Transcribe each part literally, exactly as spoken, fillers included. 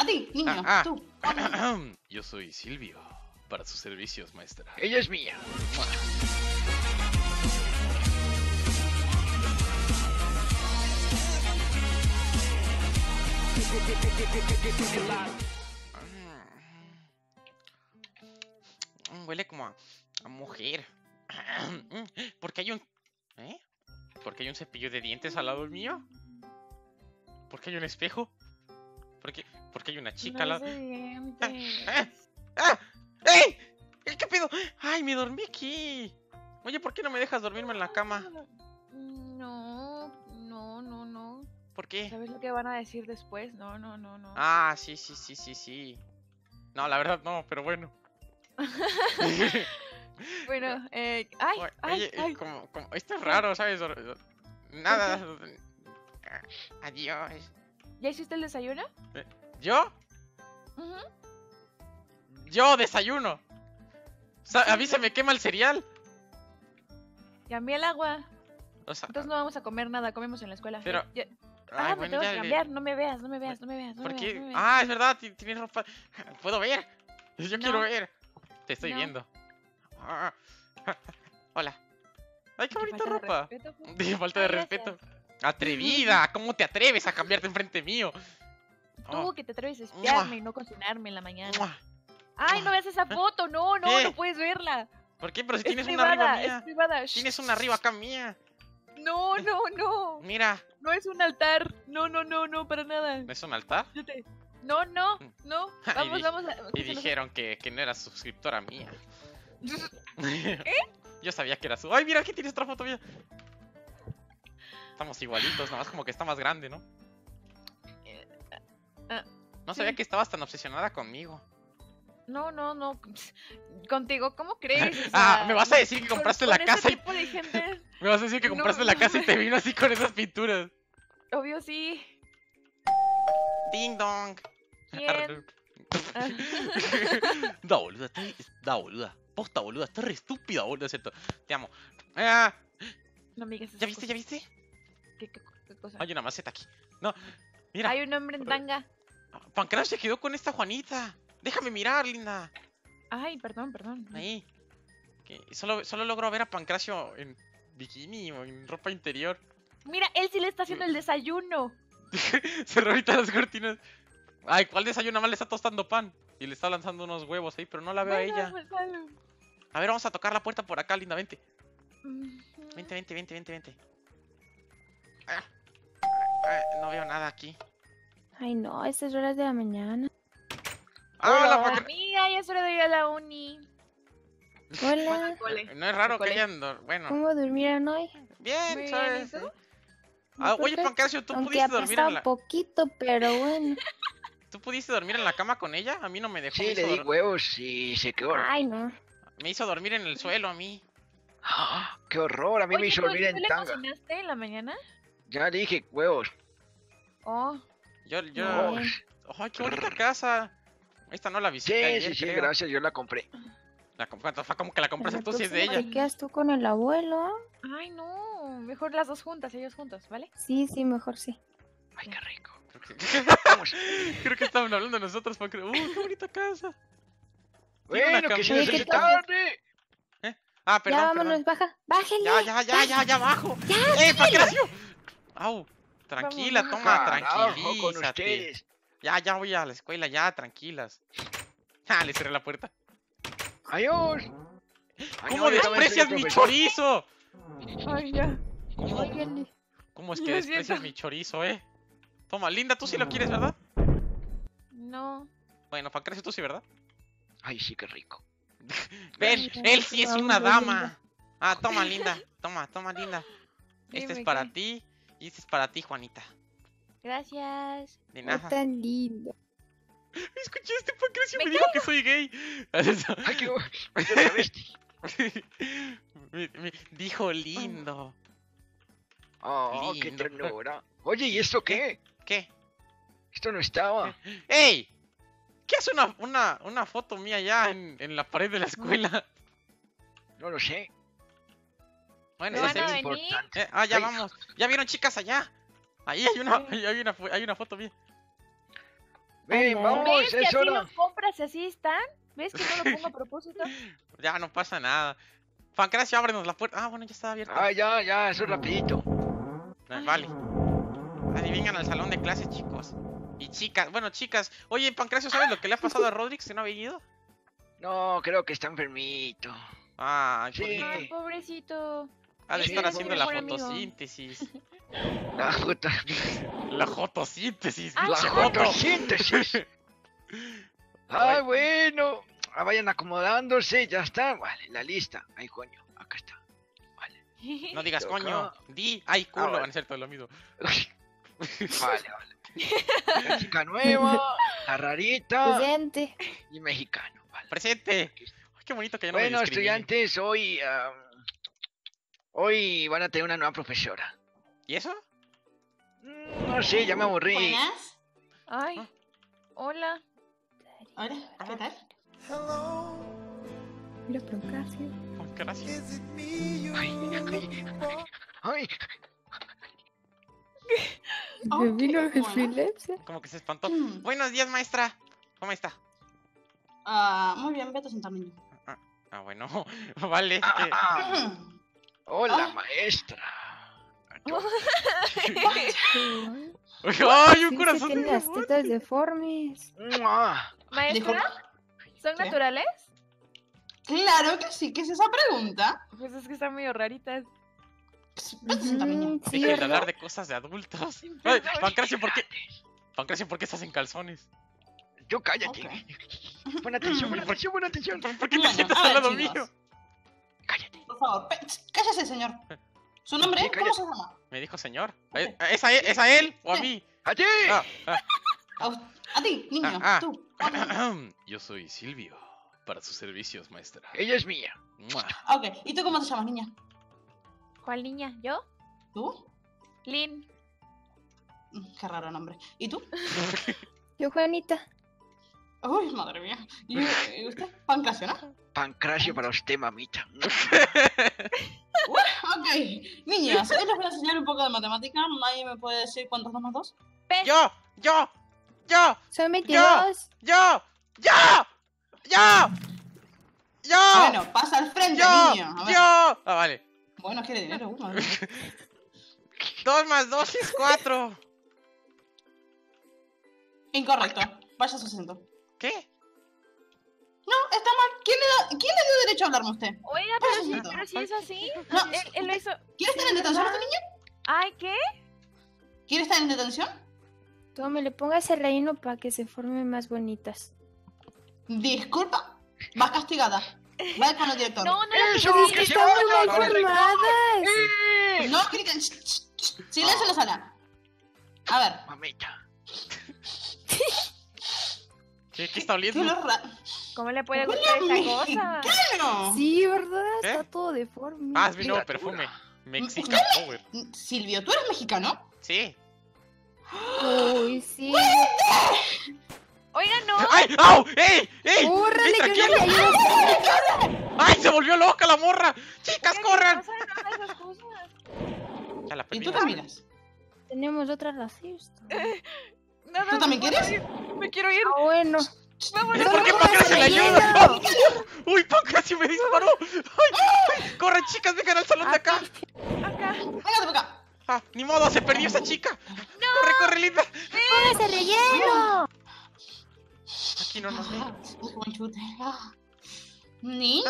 A ti, niño, ah, ah. tú. Yo soy Silvio, para sus servicios, maestra. Ella es mía. Huele como a, a mujer. Porque hay un... ¿Eh? Porque hay un cepillo de dientes al lado del mío. Porque hay un espejo. Porque porque hay una chica al lado. ¡Ah! ¡Ah! ¡Ah! ¡Ey! ¿Qué pedo? Ay, me dormí aquí. Oye, ¿por qué no me dejas dormirme en la cama? No, no, no, no. ¿Por qué? ¿Sabes lo que van a decir después? No, no, no, no. Ah, sí, sí, sí, sí, sí. No, la verdad no, pero bueno. Bueno, eh, ay, oye, ay, ay. Como, como, esto es raro, ¿sabes? Nada. Adiós. ¿Ya hiciste el desayuno? ¿Yo? Uh-huh. Yo desayuno. O sea, a mí se me quema el cereal. Y a mí el agua. O sea, entonces no vamos a comer nada, comemos en la escuela. Pero... Yo... Ah, ay, me tengo que cambiar, no me veas, no me veas, no me veas. No ¿Por me qué? Veas, no me veas. Ah, es verdad, tienes ropa. ¿Puedo ver? Yo no. quiero ver. Te estoy no. viendo. Ah. Hola. Ay, qué bonita ropa. De falta de respeto. Atrevida, ¿cómo te atreves a cambiarte enfrente mío? Tú oh. que te atreves a espiarme y no cocinarme en la mañana. Ay, no veas esa foto, no, no, ¿Qué? no puedes verla. ¿Por qué? Pero si tienes privada, una arriba mía. Es privada. Tienes una arriba acá mía. No, no, no. Mira. No es un altar. No, no, no, no, para nada. ¿No es un altar? No, no, no. Vamos, y vamos a... Y dijeron que, que no era suscriptora mía. ¿Eh? Yo sabía que era su... Ay, mira, aquí tienes otra foto mía. Estamos igualitos, nada más como que está más grande, ¿no? No sabía que estabas tan obsesionada conmigo. No, no, no. Contigo, ¿cómo crees? O sea, ah, me vas a decir que compraste con, la con casa. Ese y... tipo de gente... Me vas a decir que compraste no, la casa no, y te vino así con esas pinturas. Obvio, sí. Ding dong. ¿Quién? Da boluda, estoy... da boluda. Posta boluda, estás re estúpida, boluda, es cierto. Te amo. Ah. No, amigas, ¿Ya viste, cosas. ya viste? ¿Qué, qué, qué cosa? Hay una maceta aquí. No, mira. Hay un hombre en tanga. Pancracio se quedó con esta Juanita. Déjame mirar, linda. Ay, perdón, perdón. Ahí. ¿Qué? Solo, solo logro ver a Pancracio en bikini o en ropa interior. Mira, él sí le está haciendo el desayuno. Cerró ahorita las cortinas. Ay, ¿cuál desayuno? Nada más le está tostando pan. Y le está lanzando unos huevos ahí, pero no la veo bueno, a ella. Pues, bueno. A ver, vamos a tocar la puerta por acá, linda. Vente. Vente, vente, vente, vente, vente. Ah, ah, no veo nada aquí. Ay, no, a estas horas de la mañana. Hola, hola amiga, ya es hora de ir a la uni. Hola. No es raro que hayan dormido. Bueno. ¿Cómo durmieron hoy? Bien, Muy ¿sabes? Bien, ah, oye, Pancracio, ¿tú Aunque pudiste dormir en la... poquito, pero bueno. ¿Tú pudiste dormir en la cama con ella? A mí no me dejó. Sí, me le di dor... huevos y se quedó. Ay, no. Me hizo dormir en el suelo a mí. Ah, ¡qué horror! A mí oye, me hizo dormir en tanga. ¿Tú le cocinaste en la mañana? Ya le dije huevos. Oh. Yo, yo... No. Ay, qué bonita casa. Esta no la visité. Sí, sí, sí, creo. gracias, yo la compré. La compré, como que la compraste tú si es de ella. ¿Te quedas tú con el abuelo? Ay, no, mejor las dos juntas, ellos juntos, ¿vale? Sí, sí, mejor sí. Ay, qué rico. Creo que, creo que estaban hablando nosotros, porque... ¡Uh, qué bonita casa! Bueno, que se necesitaban, ¿eh? ¿Eh? Ah, perdón, Ya, vámonos, perdón. baja, bájale. Ya, ya, ya, ya, ya, bajo. Ya, ¡eh, Pancracio! ¡Au! Tranquila, Vamos. toma, tranquilízate. Con ustedes. Ya, ya voy a la escuela, ya, tranquilas. Ah, le cerré la puerta. ¡Adiós! ¿Cómo desprecias mi chorizo? Ay, ya. ¿Cómo, ¿Cómo es que desprecias mi chorizo, eh? Toma, Linda, tú sí lo quieres, ¿verdad? No. Bueno, Pancracio, tú sí, ¿verdad? Ay, sí, qué rico. Ven, él sí es una dama. Ah, toma, Linda. Toma, toma, Linda. Este es para ti y este es para ti, Juanita. Gracias. De nada. Es tan lindo. Escuché este Pancracio, me, me dijo que soy gay. Ay, qué me, me dijo lindo. Oh, lindo. Qué ternura. Oye, ¿y esto qué? ¿Qué? Esto no estaba. ¡Ey! ¿Qué hace una, una, una foto mía allá en, en la pared de la escuela? No lo sé. Bueno, eso es importante. Eh, ah, ya vamos. Ya vieron chicas allá. Ahí hay una, hay una, hay una foto mía. Ven, vamos, ¿ves que es hora? Los compras así están? ¿Ves que no lo pongo a propósito? Ya, no pasa nada. Pancracio, ábrenos la puerta. Ah, bueno, ya está abierta. Ah, ya, ya, eso es rapidito. No, vale. Adivingan al salón de clases, chicos. Y chicas, bueno, chicas. Oye, Pancracio, ¿sabes lo que le ha pasado a Rodrix que no ha venido? No, creo que está enfermito. Ah, sí. Ay, pobrecito. Ha de sí, estar haciendo la fotosíntesis. La jota... La fotosíntesis. La fotosíntesis. Ay, bueno. Vayan acomodándose, ya está. Vale, la lista. Ay, coño, acá está. Vale. No digas toca. Coño. Di, ay, culo. Ah, vale. Van a ser todo lo mismo. Vale, vale. La chica nueva, la rarita. Presente. Y mexicano. Vale. Presente. Ay, qué bonito que ya no bueno, me estudiantes, hoy... Uh, Hoy van a tener una nueva profesora. ¿Y eso? No sé, ya me aburrí. ¿Buenas? Ay, ah. Hola. Hola, ¿qué tal? Hello. Hola, Pancracio. Pancracio. Ay, ay, ay. Me vino epilepsia. Como que se espantó. Mm. Buenos días, maestra. ¿Cómo está? Ah, uh, muy bien, vete a sentarme. Ah, ah, bueno, vale. Ah, que... ah. Hola, oh. Maestra. Ay, un corazón. Tiene las tetas deformes. Maestra, ¿son ¿qué? Naturales? Claro que sí, ¿qué es esa pregunta? Pues es que están medio raritas. Mm, sí, dejen de hablar de cosas de adultos. Ay, Pancracio, ¿por qué? Pancracio, ¿por qué estás en calzones? Yo cállate. Okay. Pon atención, pon atención, pon atención. ¿Por qué te bueno, sientas al lado mío? Cállate. Por favor, cállese, señor. ¿Su nombre? Sí, ¿cómo se llama? Me dijo señor. Okay. ¿Es, a él, ¿Es a él o a mí? ¡A ti! Ah, ah. A ti, niño. Ah, ah. Tú. Ah, yo soy Silvio. Para sus servicios, maestra. Ella es mía. Ok. ¿Y tú cómo te llamas, niña? ¿Cuál niña? ¿Yo? ¿Tú? Lin. Qué raro nombre. ¿Y tú? Yo, Juanita. Uy, madre mía. ¿Y usted? Pancracio, ¿no? Pancracio para usted, mamita. uh, ok. Niñas, hoy les voy a enseñar un poco de matemática. ¿Nadie me puede decir cuántos dos más dos? P. Yo, yo, yo. Son veintidós. Yo, yo, yo, yo. Bueno, pasa al frente, yo, niño. A ver. Yo. Ah, vale. Bueno, quiere dinero. Uno, dos más dos es cuatro. Incorrecto. Vaya a su centro. ¿Qué? No, está mal. ¿Quién le, da, ¿quién le dio derecho a hablarme a usted? Oiga, pero, pero si es así. No, él, él lo hizo. ¿Quiere estar en detención este niño? ¿Ay, qué? ¿Quiere estar en detención? Tome, le ponga ese relleno para que se formen más bonitas. Disculpa, vas castigada. Va con el director. No, no, eso, no. Es que están muy mal formadas. Eh. No, cliquen. Silencio en la sala. A ver. Mamita. ¿Qué, qué está oliendo? ¿Qué ra... ¿Cómo le puede gustar esa cosa? ¡Mexicano! Sí, ¿verdad? ¿Eh? Está todo deforme. Ah, es mi nuevo perfume. Mexican Power. Silvio, ¿tú eres mexicano? Sí. Uy, sí. Oigan, no. ¡Ay, au! ¡Ey! ¡Ey! ¡Córrale, que yo le ayudo! ¡Ay, se volvió loca la morra! ¡Chicas, oye, corran! No esas cosas. Ya la perdí. ¿Y tú te miras? Tenemos otras racistas. No, no, ¿tú también no, quieres? Me quiero ir. Ah, bueno. Vámonos. ¿Por qué Pancracio le ayuda? Uy, Pancracio me disparó. Ay, ay, corre, chicas, vengan al salón de acá. Acá. Venga de acá. Ah, ni modo, se perdió esa chica. No. Corre, corre, Linda. ¡Corre ese relleno! Aquí no nos dejan. Niños,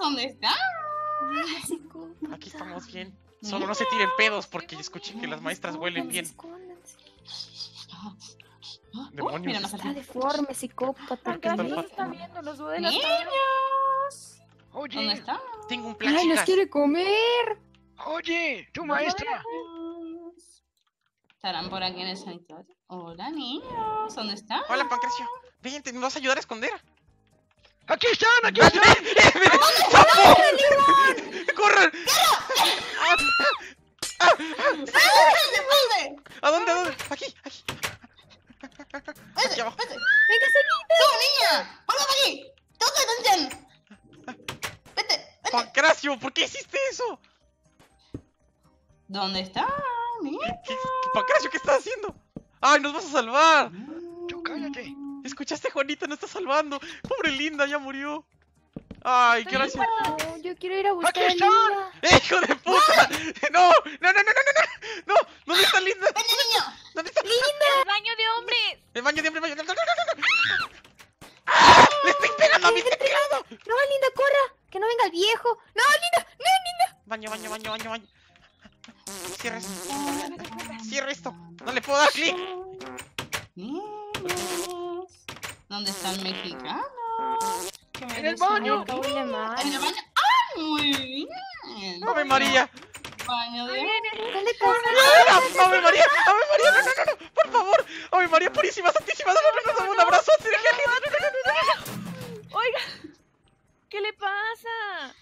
¿dónde están? Aquí estamos bien. Solo no se tiren pedos porque escuché que las maestras huelen bien. Demonios. Uy, mira, no está deforme, psicópata. Pancracio está viendo los modelos. ¡Niños! Oye, ¿dónde está? Tengo un plan. ¡Ay, nos quiere comer! Oye, tu maestra. ¿Estarán por aquí en el sanitario? Hola, niños. ¿Dónde están? Hola, Pancracio. Ven, te vas a ayudar a esconder. ¡Aquí están! ¡Aquí están! ¡Corran! ¿A dónde? ¿A dónde? Aquí, aquí. Vete, vete. Venga, seguite. ¡Tú, niña! ¡Póngate aquí! ¡Toca atención! Vete, vete. Pancracio, ¿por qué hiciste eso? ¿Dónde está, niña? ¿Qué, qué, Pancracio, ¿qué estás haciendo? ¡Ay, nos vas a salvar! Yo cállate. ¿Escuchaste, Juanita? ¡No está salvando! ¡Pobre Linda! ¡Ya murió! ¡Ay, qué gracia! Yo quiero ir a buscar a Linda. ¡Hijo de puta! ¡No! ¡No, no, no, no, no! ¡No! ¿Dónde está Linda? ¿Dónde niño? ¿Dónde está Linda? ¡El baño de hombres! ¡El baño de hombres! ¡No, no, no, no! ¡Ah! ¡Le estoy pegando! ¡Me estoy pegando! ¡No, Linda, corra! ¡Que no venga el viejo! ¡No, Linda! ¡No, Linda! ¡Baño, baño, baño, baño, baño! ¡Cierra esto! ¡Cierra esto! ¡No le puedo dar clic! ¿Dónde están mexicanos? ¡En el baño! ¡En el baño! ¡Ah, muy bien! ¡Ave María! ¡Baño de... ¡Dale, corre! ¡Ave María! ¡Ave María! ¡No, no, no! ¡Por favor! ¡Ave María Purísima Santísima! ¡Dame un abrazo! ¡Oiga! ¿Qué le pasa?